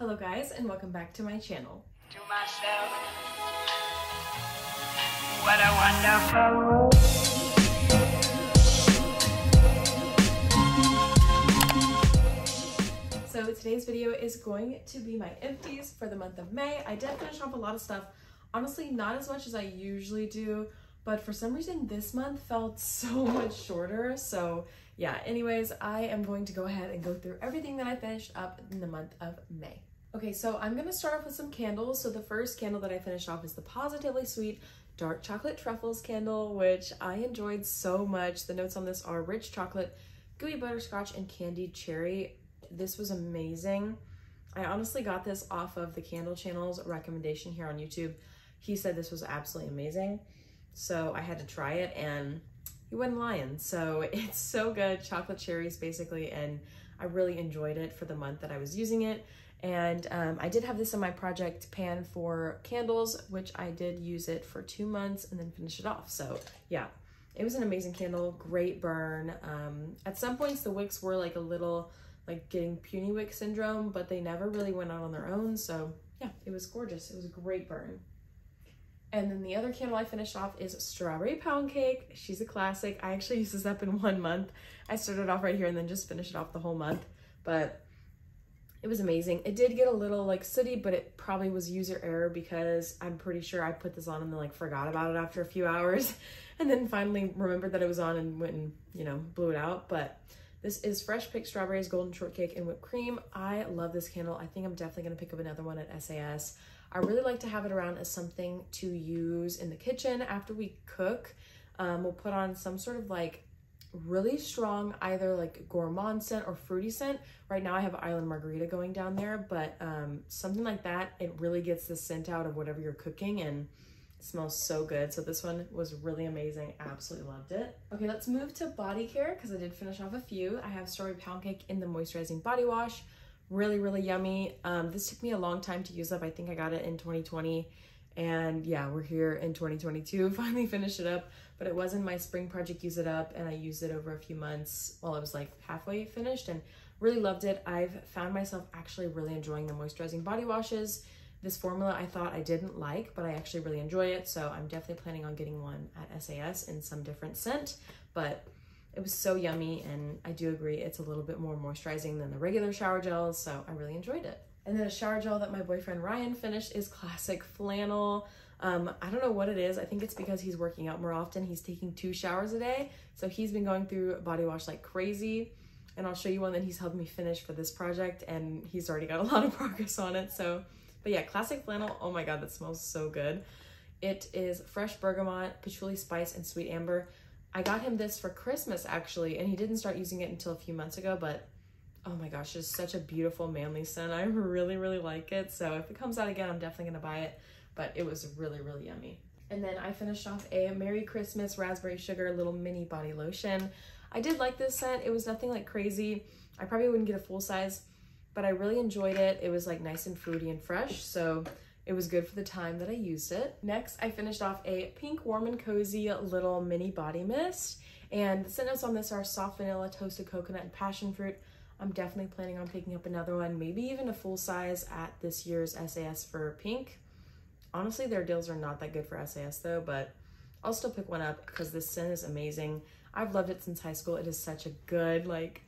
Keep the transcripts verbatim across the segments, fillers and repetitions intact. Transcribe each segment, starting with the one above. Hello guys, and welcome back to my channel. To myself, what a wonderful world. So today's video is going to be my empties for the month of May. I did finish off a lot of stuff. Honestly, not as much as I usually do, but for some reason this month felt so much shorter. So yeah, anyways, I am going to go ahead and go through everything that I finished up in the month of May. Okay, so I'm gonna start off with some candles. So the first candle that I finished off is the Positively Sweet Dark Chocolate Truffles candle, which I enjoyed so much. The notes on this are rich chocolate, gooey butterscotch, and candied cherry. This was amazing. I honestly got this off of the Candle Channel's recommendation here on YouTube. He said this was absolutely amazing, so I had to try it, and he wasn't lying. So it's so good, chocolate cherries basically, and I really enjoyed it for the month that I was using it. And um, I did have this in my project pan for candles, which I did use it for two months and then finish it off. So yeah, it was an amazing candle, great burn. Um, at some points the wicks were like a little like getting puny wick syndrome, but they never really went out on their own. So yeah, it was gorgeous. It was a great burn. And then the other candle I finished off is Strawberry Pound Cake. She's a classic. I actually used this up in one month. I started off right here and then just finished it off the whole month, but it was amazing. It did get a little like sooty, but it probably was user error because I'm pretty sure I put this on and then like forgot about it after a few hours and then finally remembered that it was on and went and, you know, blew it out. But this is Fresh Picked Strawberries, Golden Shortcake, and Whipped Cream. I love this candle. I think I'm definitely gonna pick up another one at S A S. I really like to have it around as something to use in the kitchen after we cook. Um, we'll put on some sort of like really strong either like gourmand scent or fruity scent. Right now I have Island Margarita going down there, but um, something like that, it really gets the scent out of whatever you're cooking and it smells so good. So this one was really amazing. Absolutely loved it. Okay, let's move to body care because I did finish off a few. I have Strawberry Pound Cake in the Moisturizing Body Wash. Really, really yummy. Um, this took me a long time to use up. I think I got it in twenty twenty. And yeah, we're here in twenty twenty-two, finally finished it up, but it was in my spring project Use It Up, and I used it over a few months while I was like halfway finished and really loved it. I've found myself actually really enjoying the moisturizing body washes. This formula I thought I didn't like, but I actually really enjoy it, so I'm definitely planning on getting one at S A S in some different scent, but it was so yummy, and I do agree it's a little bit more moisturizing than the regular shower gels, so I really enjoyed it. And then a shower gel that my boyfriend Ryan finished is Classic Flannel. Um, I don't know what it is. I think it's because he's working out more often. He's taking two showers a day. So he's been going through body wash like crazy. And I'll show you one that he's helped me finish for this project, and he's already got a lot of progress on it. So, but yeah, Classic Flannel. Oh my God, that smells so good. It is fresh bergamot, patchouli spice, and sweet amber. I got him this for Christmas actually, and he didn't start using it until a few months ago, but oh my gosh, it's such a beautiful manly scent. I really, really like it. So if it comes out again, I'm definitely gonna buy it, but it was really, really yummy. And then I finished off a Merry Christmas Raspberry Sugar little mini body lotion. I did like this scent. It was nothing like crazy. I probably wouldn't get a full size, but I really enjoyed it. It was like nice and fruity and fresh. So it was good for the time that I used it. Next, I finished off a pink warm and cozy little mini body mist. And the scent notes on this are soft vanilla, toasted coconut, and passion fruit. I'm definitely planning on picking up another one, maybe even a full size at this year's S A S for pink. Honestly, their deals are not that good for S A S though, but I'll still pick one up because this scent is amazing. I've loved it since high school. It is such a good, like,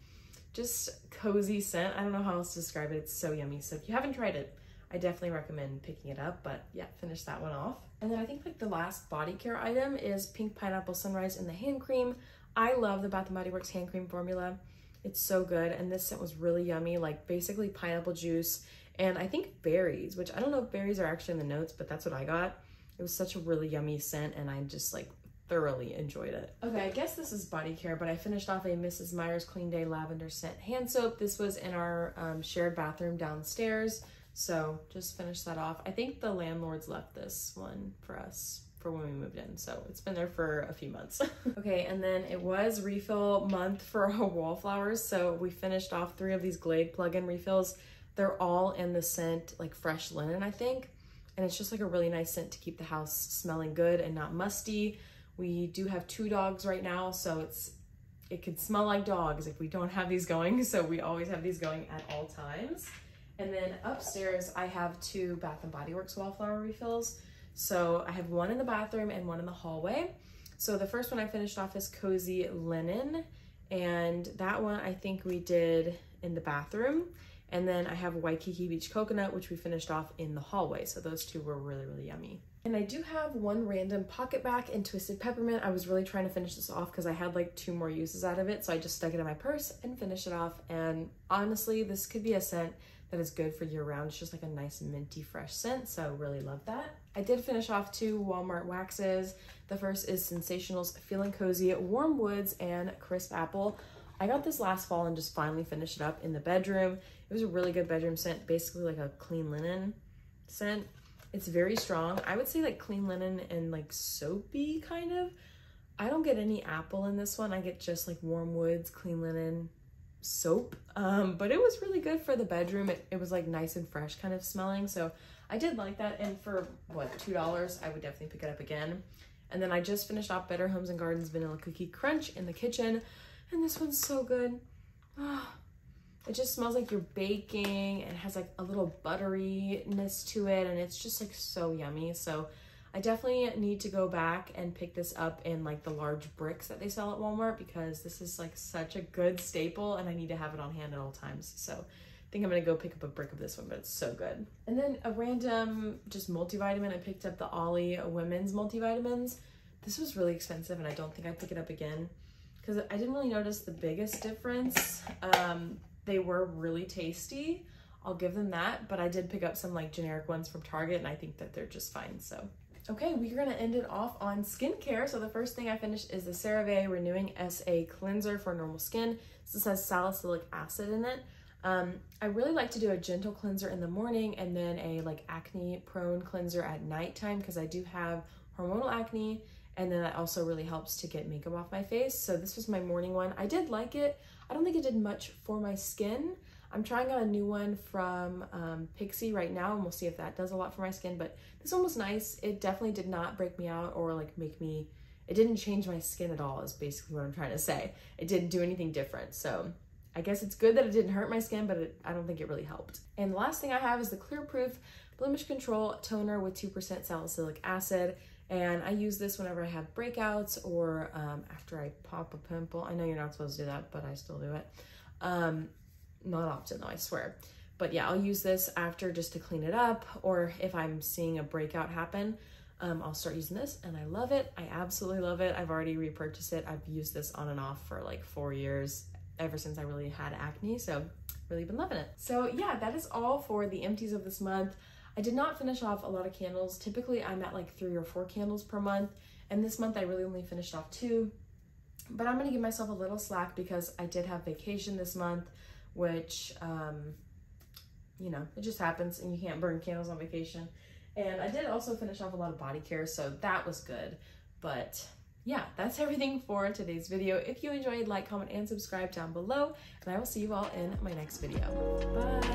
just cozy scent. I don't know how else to describe it. It's so yummy. So if you haven't tried it, I definitely recommend picking it up, but yeah, finish that one off. And then I think like the last body care item is Pink Pineapple Sunrise in the hand cream. I love the Bath and Body Works hand cream formula. It's so good, and this scent was really yummy, like basically pineapple juice and I think berries, which I don't know if berries are actually in the notes, but that's what I got. It was such a really yummy scent, and I just like thoroughly enjoyed it. Okay, I guess this is body care, but I finished off a Missus Meyers Clean Day Lavender Scent Hand Soap. This was in our um, shared bathroom downstairs. So just finish that off. I think the landlords left this one for us for when we moved in. So it's been there for a few months. Okay, and then it was refill month for our wallflowers. So we finished off three of these Glade plug-in refills. They're all in the scent like fresh linen, I think. And it's just like a really nice scent to keep the house smelling good and not musty. We do have two dogs right now, so it's it could smell like dogs if we don't have these going. So we always have these going at all times. And then upstairs, I have two Bath and Body Works Wallflower refills. So I have one in the bathroom and one in the hallway. So the first one I finished off is Cozy Linen, and that one I think we did in the bathroom. And then I have Waikiki Beach Coconut, which we finished off in the hallway. So those two were really, really yummy. And I do have one random pocket back in Twisted Peppermint. I was really trying to finish this off because I had like two more uses out of it. So I just stuck it in my purse and finished it off. And honestly, this could be a scent that is good for year round. It's just like a nice minty fresh scent. So really love that. I did finish off two Walmart waxes. The first is Sensational's Feeling Cozy Warm Woods and Crisp Apple. I got this last fall and just finally finished it up in the bedroom. It was a really good bedroom scent, basically like a clean linen scent. It's very strong. I would say like clean linen and like soapy kind of. I don't get any apple in this one. I get just like warm woods, clean linen, soap. Um, but it was really good for the bedroom. It, it was like nice and fresh kind of smelling. So I did like that. And for what, two dollars, I would definitely pick it up again. And then I just finished off Better Homes and Gardens Vanilla Cookie Crunch in the kitchen. And this one's so good. Oh, it just smells like you're baking and has like a little butteriness to it, and it's just like so yummy. So I definitely need to go back and pick this up in like the large bricks that they sell at Walmart, because this is like such a good staple and I need to have it on hand at all times. So I think I'm gonna go pick up a brick of this one, but it's so good. And then a random just multivitamin. I picked up the Ollie women's multivitamins. This was really expensive and I don't think I'd pick it up again because I didn't really notice the biggest difference. Um, They were really tasty, I'll give them that, but I did pick up some like generic ones from Target and I think that they're just fine, so. Okay, we're gonna end it off on skincare. So the first thing I finished is the CeraVe Renewing S A Cleanser for normal skin. So this has salicylic acid in it. Um, I really like to do a gentle cleanser in the morning and then a like acne prone cleanser at nighttime because I do have hormonal acne, and then that also really helps to get makeup off my face. So this was my morning one. I did like it. I don't think it did much for my skin. I'm trying out a new one from um, Pixi right now, and we'll see if that does a lot for my skin, but this one was nice. It definitely did not break me out or like make me, it didn't change my skin at all is basically what I'm trying to say. It didn't do anything different. So I guess it's good that it didn't hurt my skin, but it, I don't think it really helped. And the last thing I have is the Clearproof Blemish Control Toner with two percent Salicylic Acid. And I use this whenever I have breakouts or um, after I pop a pimple. I know you're not supposed to do that, but I still do it. Um, not often though, I swear. But yeah, I'll use this after just to clean it up, or if I'm seeing a breakout happen, um, I'll start using this, and I love it. I absolutely love it. I've already repurchased it. I've used this on and off for like four years, ever since I really had acne, so really been loving it. So yeah, that is all for the empties of this month. I did not finish off a lot of candles. Typically I'm at like three or four candles per month, and this month I really only finished off two, but I'm gonna give myself a little slack because I did have vacation this month, which, um, you know, it just happens and you can't burn candles on vacation. And I did also finish off a lot of body care, so that was good. But yeah, that's everything for today's video. If you enjoyed, like, comment, and subscribe down below, and I will see you all in my next video. Bye.